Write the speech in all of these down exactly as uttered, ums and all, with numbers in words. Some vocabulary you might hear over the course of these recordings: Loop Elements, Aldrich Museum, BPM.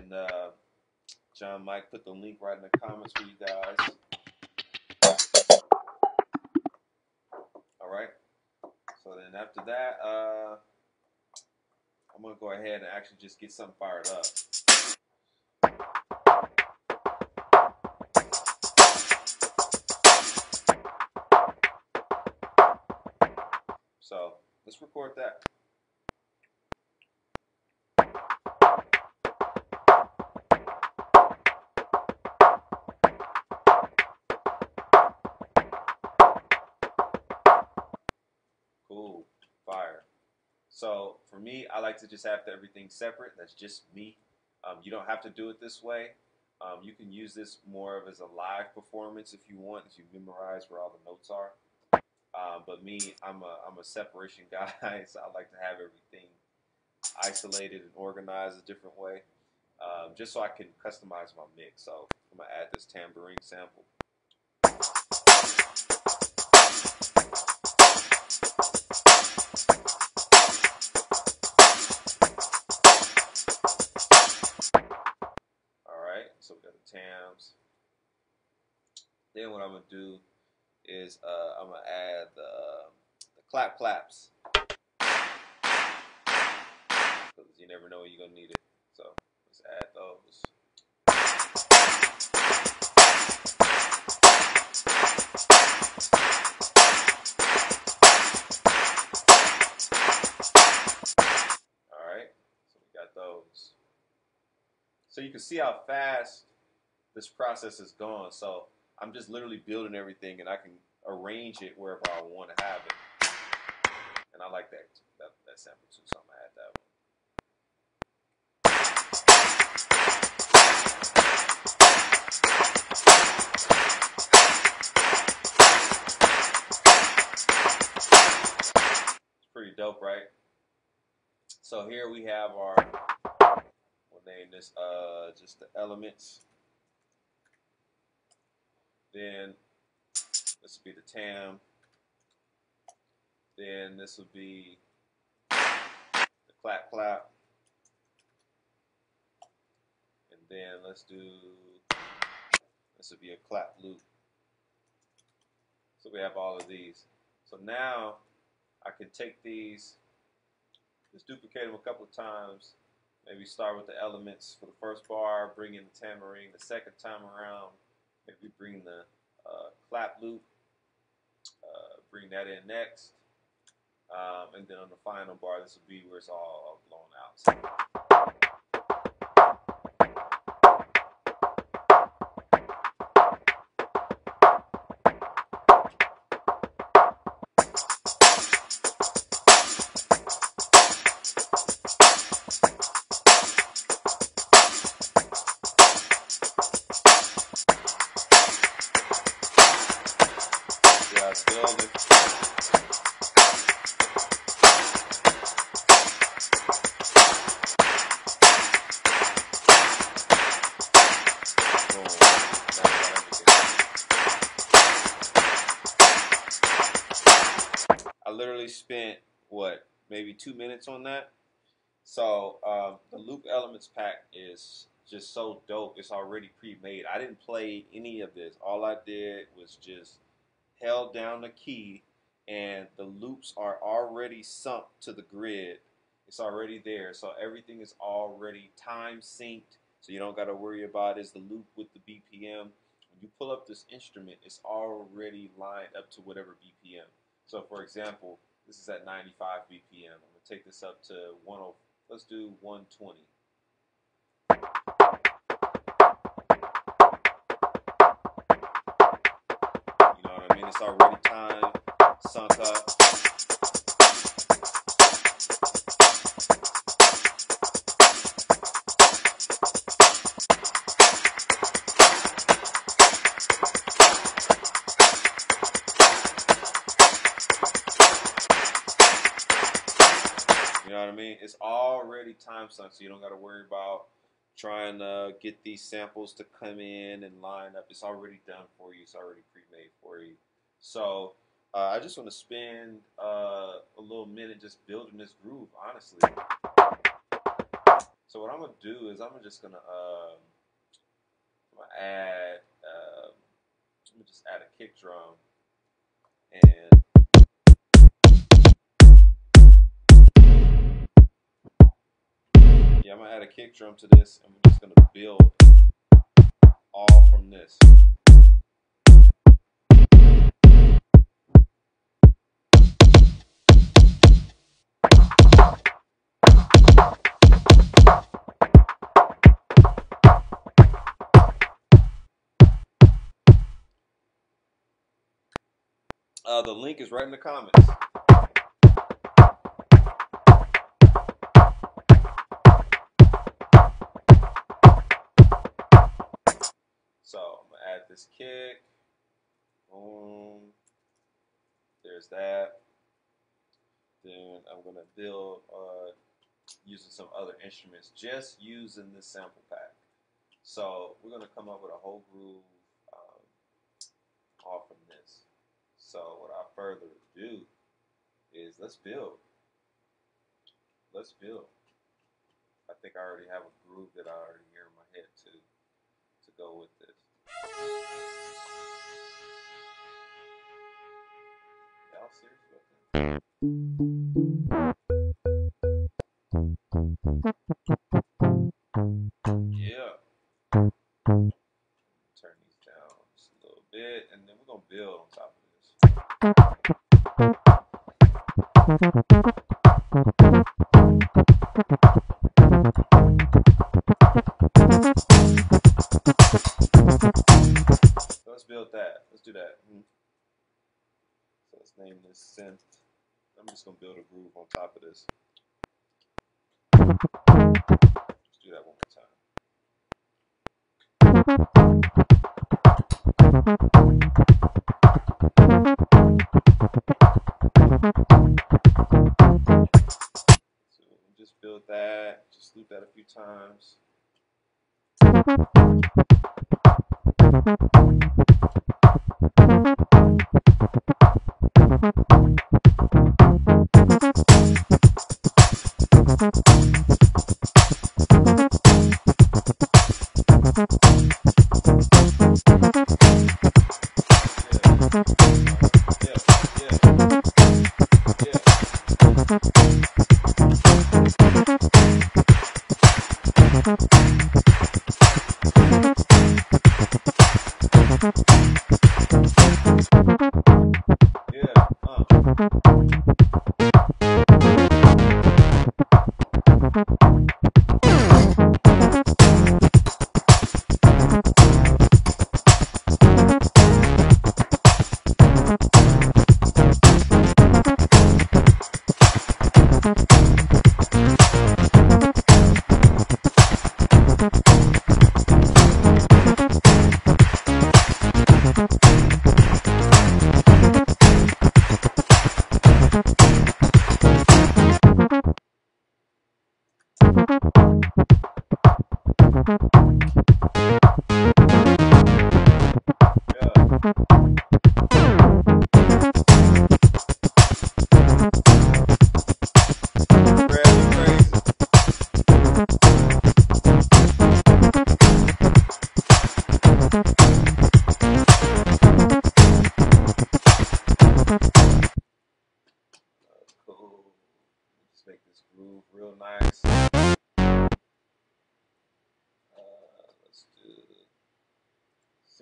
and uh, John Mike put the link right in the comments for you guys. All right. So then after that, uh, I'm gonna go ahead and actually just get something fired up. So let's record that. Cool, fire. So for me, I like to just have everything separate. That's just me. Um, you don't have to do it this way. Um, you can use this more of as a live performance if you want, if you memorize where all the notes are. Uh, but me, I'm a, I'm a separation guy, so I like to have everything isolated and organized a different way, um, just so I can customize my mix. So I'm going to add this tambourine sample. All right, so we got the tams. Then what I'm going to do is uh, I'm going to add the, uh, the clap claps, because you never know when you're going to need it. So let's add those. Alright, so we got those. So you can see how fast this process is going. So I'm just literally building everything, and I can arrange it wherever I want to have it. And I like that, that, that sample too, so I'm going to add that one. It's pretty dope, right? So here we have our, we'll name this uh, just the elements. Then this would be the tam. Then this would be the clap clap. And then let's do, this would be a clap loop. So we have all of these. So now I can take these, just duplicate them a couple of times. Maybe start with the elements for the first bar, bring in the tambourine the second time around. Maybe bring the uh, clap loop, uh, bring that in next, um, and then on the final bar, this will be where it's all blown out. So. Spent what, maybe two minutes on that. So um, the Loop Elements pack is just so dope. It's already pre-made. I didn't play any of this. All I did was just held down the key, and the loops are already sunk to the grid. It's already there, so everything is already time synced. So you don't got to worry about is the loop with the B P M. When you pull up this instrument, it's already lined up to whatever B P M. So for example, this is at ninety-five B P M. I'm going to take this up to one hundred. Let's do one twenty. You know what I mean? It's already time sunk up. You know what I mean? It's already time sunk, so you don't got to worry about trying to get these samples to come in and line up. It's already done for you. It's already pre-made for you. So uh, I just want to spend uh, a little minute just building this groove, honestly. So what I'm gonna do is I'm just gonna um, I'm gonna add uh, I'm gonna just add a kick drum and. Yeah, I'm gonna add a kick drum to this, and we're just gonna build all from this. Uh, the link is right in the comments. This kick, boom, there's that. Then I'm gonna build uh, using some other instruments, just using this sample pack. So we're gonna come up with a whole groove um, off from this. So without further ado is let's build. Let's build. I think I already have a groove that I already hear in my head to, to go with this. Y'all serious about that? Yeah. Turn these down just a little bit, and then we're gonna build on top of this. Let's build that. Let's do that. Mm-hmm. So let's name this synth. I'm just gonna build a groove on top of this. Let's do that one more time. So just build that. Just loop that a few times.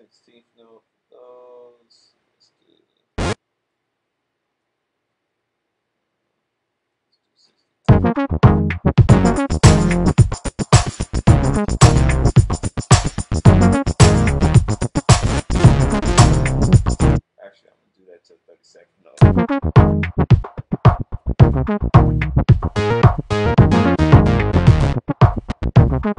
sixteenth note for those. Let's do, let's do actually, I'm going to do that to the thirty-second note.